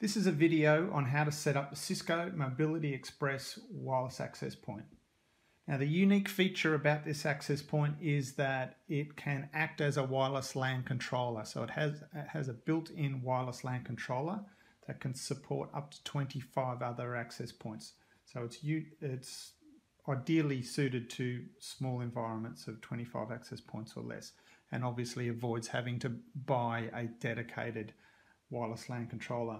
This is a video on how to set up the Cisco Mobility Express wireless access point. Now, the unique feature about this access point is that it can act as a wireless LAN controller. So it has a built-in wireless LAN controller that can support up to 25 other access points. So it's ideally suited to small environments of 25 access points or less, and obviously avoids having to buy a dedicated wireless LAN controller.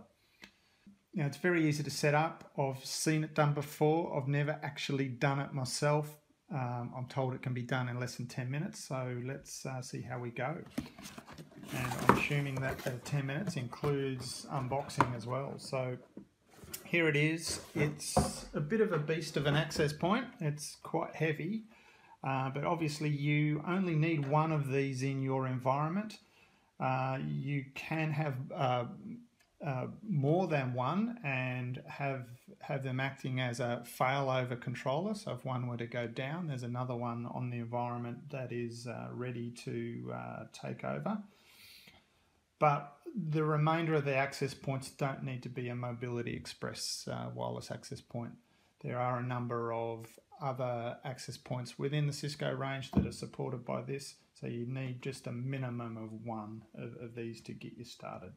Now, it's very easy to set up. I've seen it done before. I've never actually done it myself. I'm told it can be done in less than 10 minutes, so let's see how we go. And I'm assuming that the 10 minutes includes unboxing as well. So here it is. It's a bit of a beast of an access point. It's quite heavy, but obviously you only need one of these in your environment. You can have more than one and have them acting as a failover controller. So if one were to go down, there's another one on the environment that is ready to take over. But the remainder of the access points don't need to be a Mobility Express wireless access point. There are a number of other access points within the Cisco range that are supported by this, so you need just a minimum of one of these to get you started.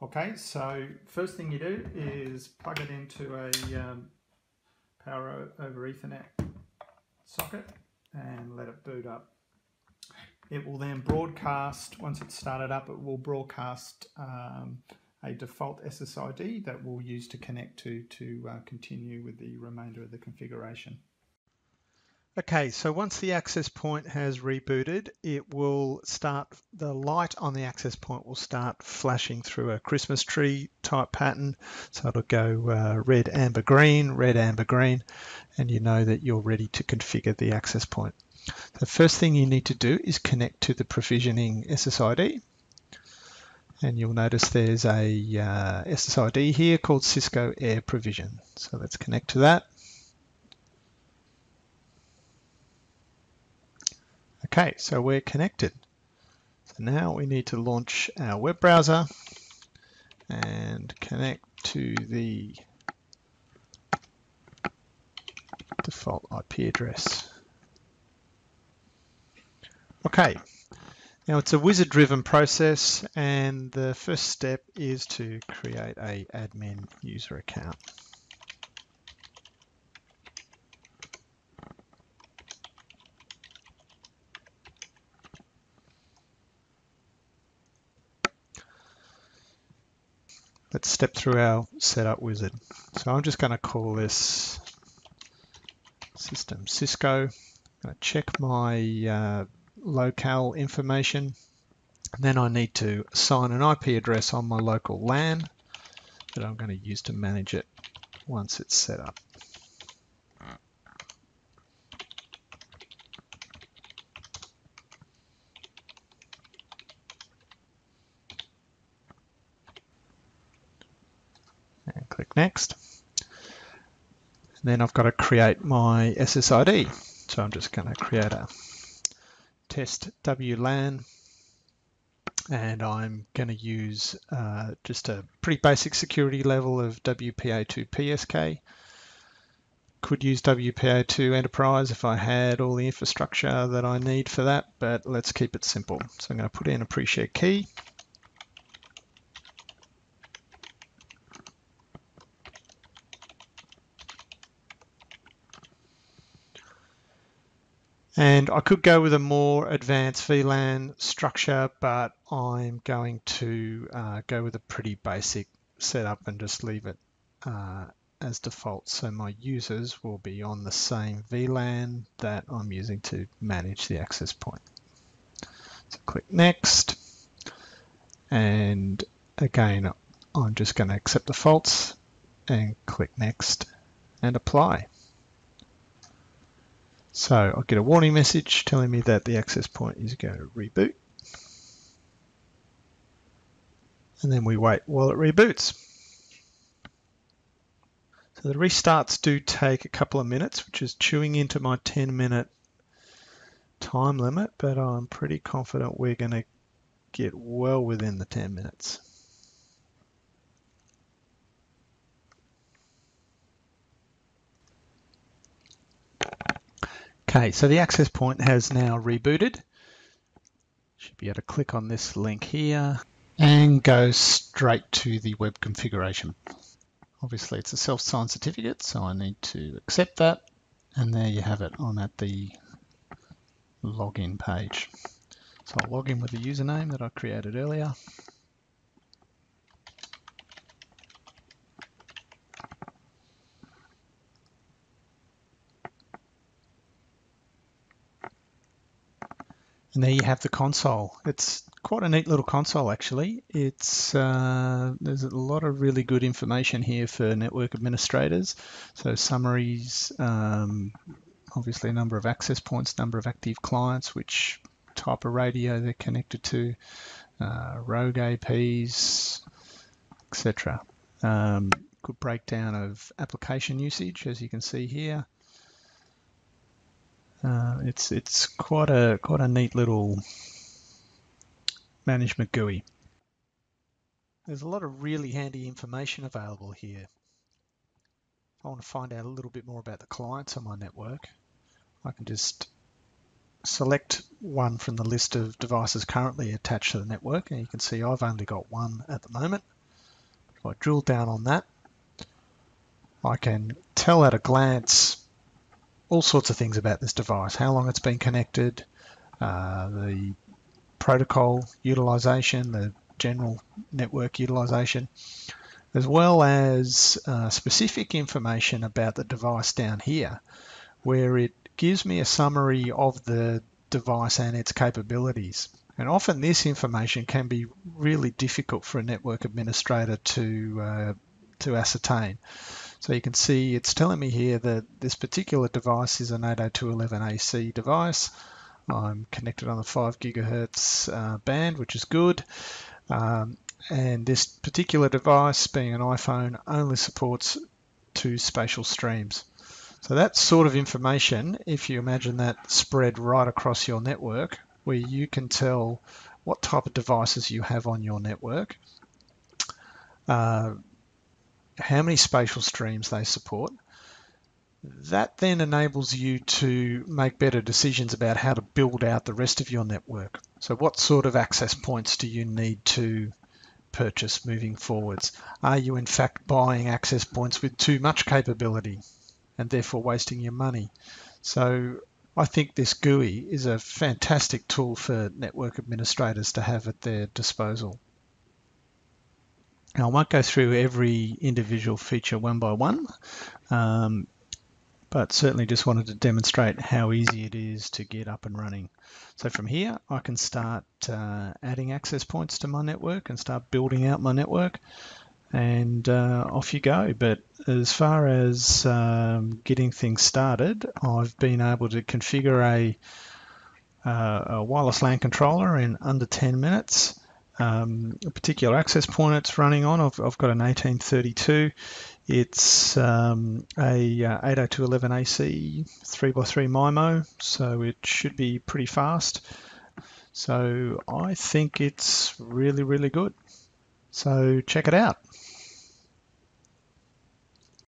Okay, so first thing you do is plug it into a power over Ethernet socket and let it boot up. It will then broadcast, once it's started up, it will broadcast a default SSID that we'll use to connect to continue with the remainder of the configuration. Okay, so once the access point has rebooted, it will start, the light on the access point will start flashing through a Christmas tree type pattern. So it'll go red, amber, green, and you know that you're ready to configure the access point. The first thing you need to do is connect to the provisioning SSID. And you'll notice there's a SSID here called Cisco Air Provision. So let's connect to that. Okay, so we're connected. So now we need to launch our web browser and connect to the default IP address. Okay, now it's a wizard-driven process, and the first step is to create an admin user account. Let's step through our setup wizard. So I'm just going to call this System Cisco. I'm going to check my locale information. And then I need to assign an IP address on my local LAN that I'm going to use to manage it once it's set up. And click next. And then I've got to create my SSID. So I'm just going to create a test WLAN, and I'm going to use just a pretty basic security level of WPA2 PSK. Could use WPA2 Enterprise if I had all the infrastructure that I need for that, but let's keep it simple. So I'm going to put in a pre-shared key. And I could go with a more advanced VLAN structure, but I'm going to go with a pretty basic setup and just leave it as default. So my users will be on the same VLAN that I'm using to manage the access point. So click next. And again, I'm just going to accept defaults and click next and apply. So I'll get a warning message telling me that the access point is going to reboot. And then we wait while it reboots. So the restarts do take a couple of minutes, which is chewing into my 10-minute time limit, but I'm pretty confident we're going to get well within the 10 minutes. Okay, so the access point has now rebooted. Should be able to click on this link here and go straight to the web configuration. Obviously it's a self-signed certificate, so I need to accept that. And there you have it. I'm at the login page. So I'll log in with the username that I created earlier. And there you have the console. It's quite a neat little console, actually. There's a lot of really good information here for network administrators. So summaries, obviously a number of access points, number of active clients, which type of radio they're connected to, rogue APs, etc. Good breakdown of application usage, as you can see here. It's quite a neat little management GUI. There's a lot of really handy information available here. I want to find out a little bit more about the clients on my network. I can just select one from the list of devices currently attached to the network, and you can see I've only got one at the moment. If I drill down on that, I can tell at a glance all sorts of things about this device, how long it's been connected, the protocol utilization, the general network utilization, as well as specific information about the device down here, where it gives me a summary of the device and its capabilities. And often this information can be really difficult for a network administrator to ascertain. So you can see it's telling me here that this particular device is an 802.11ac device. I'm connected on the 5 GHz band, which is good. And this particular device, being an iPhone, only supports 2 spatial streams. So that sort of information, if you imagine that spread right across your network, where you can tell what type of devices you have on your network, how many spatial streams they support. That then enables you to make better decisions about how to build out the rest of your network. So what sort of access points do you need to purchase moving forwards? Are you in fact buying access points with too much capability and therefore wasting your money? So I think this GUI is a fantastic tool for network administrators to have at their disposal. Now, I won't go through every individual feature one by one, but certainly just wanted to demonstrate how easy it is to get up and running. So from here, I can start adding access points to my network and start building out my network, and off you go. But as far as getting things started, I've been able to configure a wireless LAN controller in under 10 minutes. A particular access point it's running on, I've got an 1832. It's a 802.11ac 3x3 MIMO, so it should be pretty fast. So I think it's really, really good. So check it out.